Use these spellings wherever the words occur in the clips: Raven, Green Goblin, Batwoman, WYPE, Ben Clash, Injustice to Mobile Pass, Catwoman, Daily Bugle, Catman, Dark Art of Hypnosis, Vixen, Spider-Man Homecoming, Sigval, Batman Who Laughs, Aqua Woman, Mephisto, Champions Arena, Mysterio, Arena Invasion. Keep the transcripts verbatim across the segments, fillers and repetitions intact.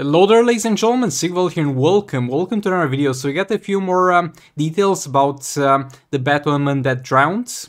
Hello there, ladies and gentlemen, Sigval here and welcome, welcome to another video. So we got a few more um, details about um, the Batwoman that drowned.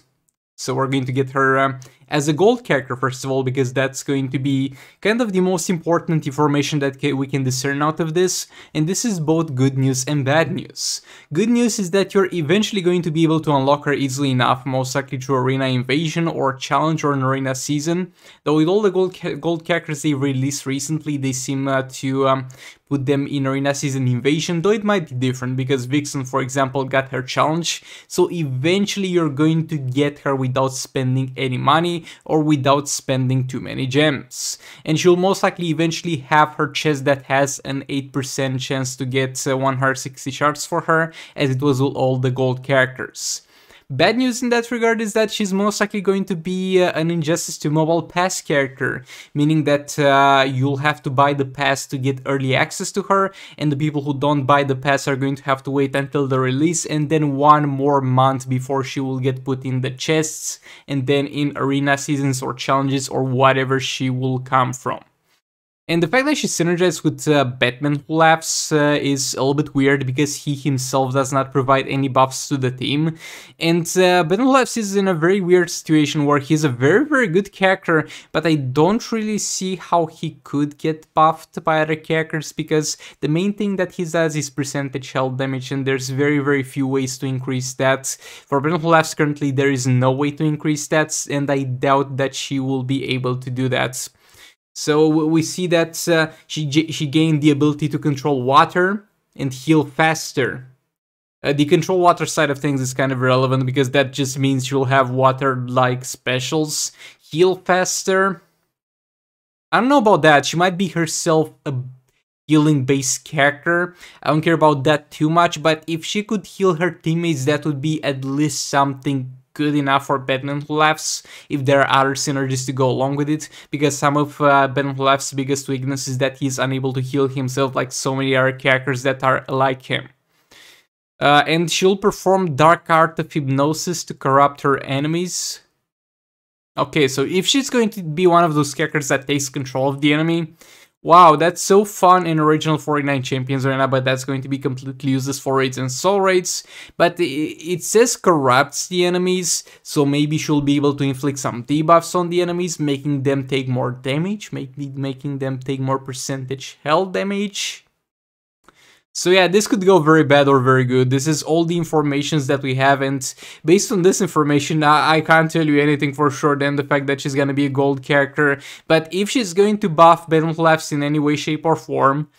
So we're going to get her um, as a gold character first of all, because that's going to be kind of the most important information that ca we can discern out of this. And this is both good news and bad news. Good news is that you're eventually going to be able to unlock her easily enough, most likely through Arena Invasion or Challenge or an Arena Season. Though with all the gold, ca gold characters they released recently, they seem uh, to um, put them in Arena Season Invasion, though it might be different because Vixen, for example, got her Challenge. So eventually you're going to get her without spending any money or without spending too many gems. And she'll most likely eventually have her chest that has an eight percent chance to get uh, one hundred sixty shards for her, as it was with all the gold characters. Bad news in that regard is that she's most likely going to be uh, an Injustice to Mobile Pass character, meaning that uh, you'll have to buy the pass to get early access to her, and the people who don't buy the pass are going to have to wait until the release and then one more month before she will get put in the chests and then in arena seasons or challenges or whatever she will come from. And the fact that she synergized with uh, Batman Who Laughs uh, is a little bit weird because he himself does not provide any buffs to the team. And uh, Batman Who Laughs is in a very weird situation where he's a very, very good character, but I don't really see how he could get buffed by other characters because the main thing that he does is percentage health damage, and there's very, very few ways to increase that. For Batman Who Laughs currently there is no way to increase that, and I doubt that she will be able to do that. So we see that uh, she, she gained the ability to control water and heal faster. Uh, the control water side of things is kind of relevant because that just means you'll have water-like specials. Heal faster. I don't know about that. She might be herself a healing-based character. I don't care about that too much, but if she could heal her teammates, that would be at least something good enough for Batman Who Laughs, if there are other synergies to go along with it, because some of uh, Batman Who Laughs' biggest weakness is that he's unable to heal himself like so many other characters that are like him. Uh, and she'll perform Dark Art of Hypnosis to corrupt her enemies. Okay, so if she's going to be one of those characters that takes control of the enemy, wow, that's so fun in original forty-nine Champions Arena, but that's going to be completely useless for raids and soul raids. But it says corrupts the enemies, so maybe she'll be able to inflict some debuffs on the enemies, making them take more damage, making them take more percentage health damage. So yeah, this could go very bad or very good. This is all the information that we have, and based on this information, I, I can't tell you anything for sure than the fact that she's gonna be a gold character. But if she's going to buff Batman Who Laughs in any way, shape, or form,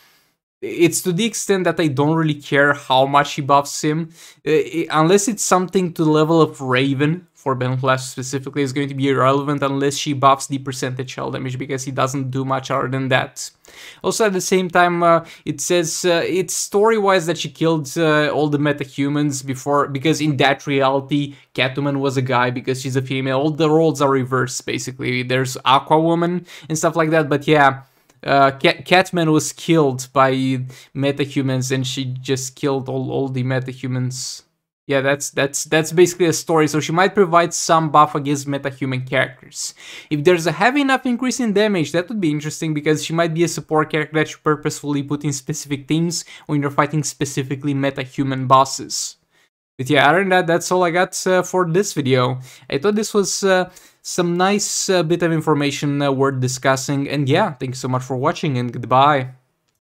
it's to the extent that I don't really care how much she buffs him, uh, it, unless it's something to the level of Raven. For Ben Clash specifically is going to be irrelevant unless she buffs the percentage health damage, because he doesn't do much other than that. Also at the same time, uh, it says uh, it's story-wise that she killed uh, all the metahumans before, because in that reality Catwoman was a guy because she's a female. All the roles are reversed basically. There's Aqua Woman and stuff like that, but yeah, uh, Cat Catman was killed by metahumans and she just killed all, all the metahumans. Yeah, that's that's that's basically a story, so she might provide some buff against metahuman characters. If there's a heavy enough increase in damage, that would be interesting, because she might be a support character that you purposefully put in specific teams when you're fighting specifically metahuman bosses. But yeah, other than that, that's all I got uh, for this video. I thought this was uh, some nice uh, bit of information uh, worth discussing, and yeah, thanks so much for watching, and goodbye.